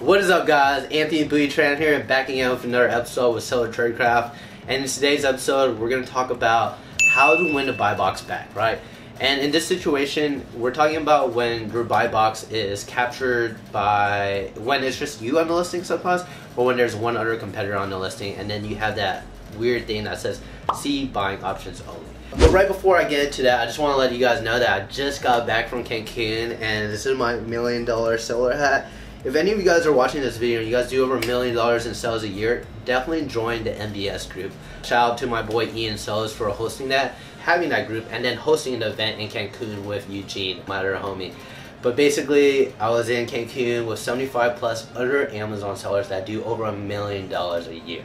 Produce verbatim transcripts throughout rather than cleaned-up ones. What is up, guys? Anthony Bui-Tran here, and backing out with another episode with Seller Tradecraft. And in today's episode, we're going to talk about how to win the buy box back, right? And in this situation, we're talking about when your buy box is captured by, when it's just you on the listing sometimes, or when there's one other competitor on the listing, and then you have that weird thing that says, see buying options only. But right before I get into that, I just want to let you guys know that I just got back from Cancun, and this is my million dollar seller hat. If any of you guys are watching this video and you guys do over a million dollars in sales a year, definitely join the M B S group. Shout out to my boy Ian Sellers for hosting that, having that group, and then hosting an event in Cancun with Eugene, my other homie. But basically, I was in Cancun with seventy-five plus other Amazon sellers that do over a million dollars a year.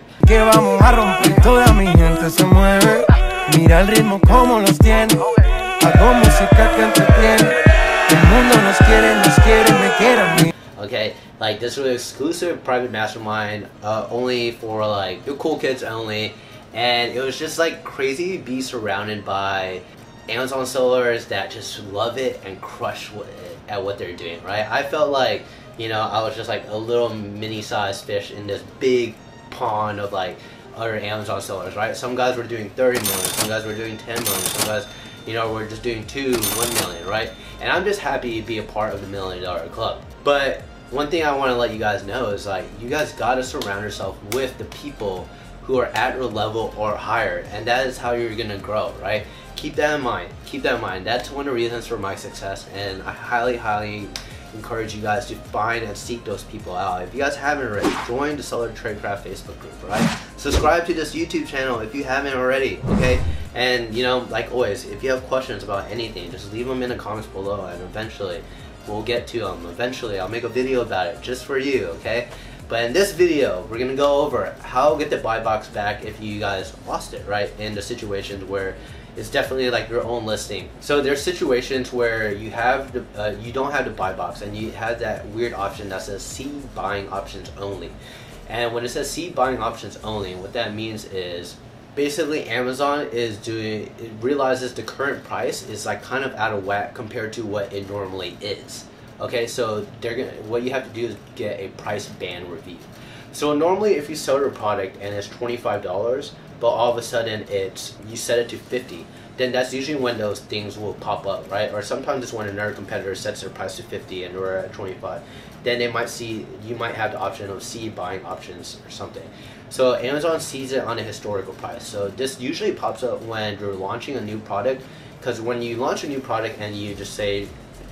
Okay, like this was an exclusive private mastermind, uh, only for like the cool kids only, and it was just like crazy to be surrounded by Amazon sellers that just love it and crush what, at what they're doing, right? I felt like, you know, I was just like a little mini-sized fish in this big pond of like other Amazon sellers, right? Some guys were doing thirty million, some guys were doing ten million, some guys, you know, were just doing two, one million, right? And I'm just happy to be a part of the million dollar club. But one thing I want to let you guys know is like, you guys got to surround yourself with the people who are at your level or higher, and that is how you're going to grow, right? Keep that in mind, keep that in mind. That's one of the reasons for my success, and I highly, highly encourage you guys to find and seek those people out. If you guys haven't already, join the Seller Tradecraft Facebook group, right? Subscribe to this YouTube channel if you haven't already, okay? And you know, like always, if you have questions about anything, just leave them in the comments below, and eventually we'll get to them. Eventually, I'll make a video about it just for you, okay? But in this video, we're gonna go over how to get the buy box back if you guys lost it, right? In the situations where it's definitely like your own listing. So there's situations where you have the, uh, you don't have the buy box, and you have that weird option that says see buying options only. And when it says see buying options only, what that means is basically Amazon is doing, it realizes the current price is like kind of out of whack compared to what it normally is. Okay, so they're gonna, what you have to do is get a price band review. So normally if you sell your product and it's twenty-five dollars, but all of a sudden it's, you set it to fifty, then that's usually when those things will pop up, right? Or sometimes it's when another competitor sets their price to fifty and we're at twenty-five. Then they might see, you might have the option of see buying options or something. So Amazon sees it on a historical price. So this usually pops up when you're launching a new product, because when you launch a new product and you just say,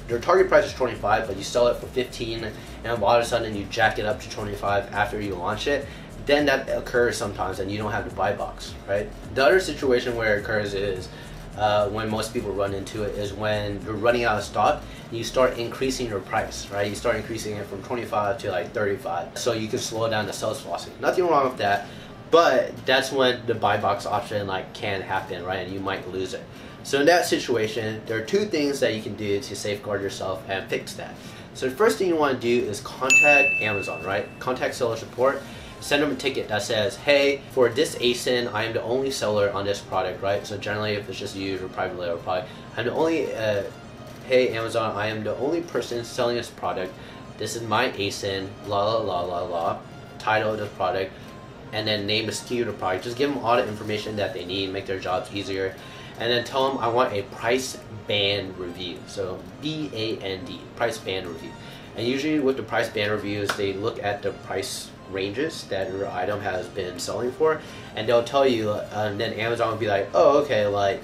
your target price is twenty-five, but you sell it for fifteen, and all of a sudden you jack it up to twenty-five after you launch it, then that occurs sometimes and you don't have the buy box, right? The other situation where it occurs is, uh, when most people run into it, is when you're running out of stock and you start increasing your price, right? You start increasing it from twenty-five to like thirty-five, so you can slow down the sales velocity. Nothing wrong with that, but that's when the buy box option like can happen, right? And you might lose it. So in that situation, there are two things that you can do to safeguard yourself and fix that. So the first thing you want to do is contact Amazon, right? Contact seller support. Send them a ticket that says, hey, for this A S I N, I am the only seller on this product, right? So generally, if it's just you or private label product, I'm the only, uh, hey Amazon, I am the only person selling this product. This is my A S I N, la la la la la, title of the product, and then name the S K U of the product. Just give them all the information that they need, make their jobs easier. And then tell them I want a price band review. So B A N D, price band review. And usually with the price band reviews, they look at the price ranges that your item has been selling for, and they'll tell you, uh, and then Amazon will be like, oh, okay, like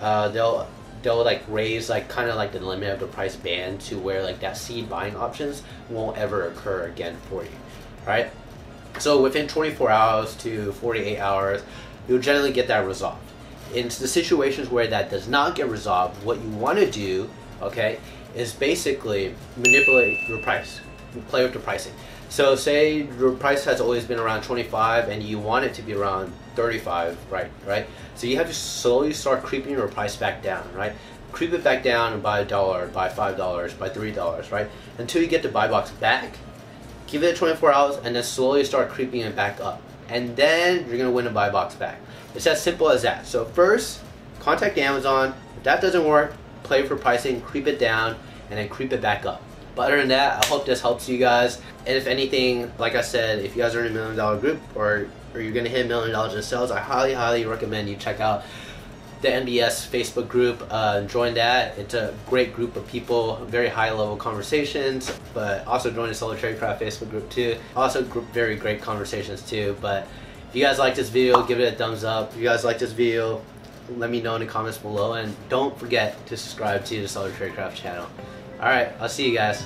uh, they'll they'll like raise like kind of like the limit of the price band to where like that seed buying options won't ever occur again for you, right? So within twenty-four hours to forty-eight hours, you'll generally get that resolved. In the situations where that does not get resolved, what you want to do, okay, is basically manipulate your price, play with the pricing. So say your price has always been around twenty-five and you want it to be around thirty-five, right? Right. So you have to slowly start creeping your price back down, right? Creep it back down by a dollar, by five dollars, by three dollars, right? Until you get the buy box back, give it twenty-four hours, and then slowly start creeping it back up. And then you're gonna win the buy box back. It's as simple as that. So first, contact Amazon. If that doesn't work, play for pricing, creep it down, and then creep it back up. But other than that, I hope this helps you guys. And if anything, like I said, if you guys are in a million dollar group or, or you're gonna hit a million dollars in sales, I highly, highly recommend you check out the M B S Facebook group. Uh, join that. It's a great group of people, very high level conversations, but also join the Seller Tradecraft Facebook group too. Also group very great conversations too. But if you guys like this video, give it a thumbs up. If you guys like this video, let me know in the comments below, and don't forget to subscribe to the Seller Tradecraft channel. Alright, I'll see you guys.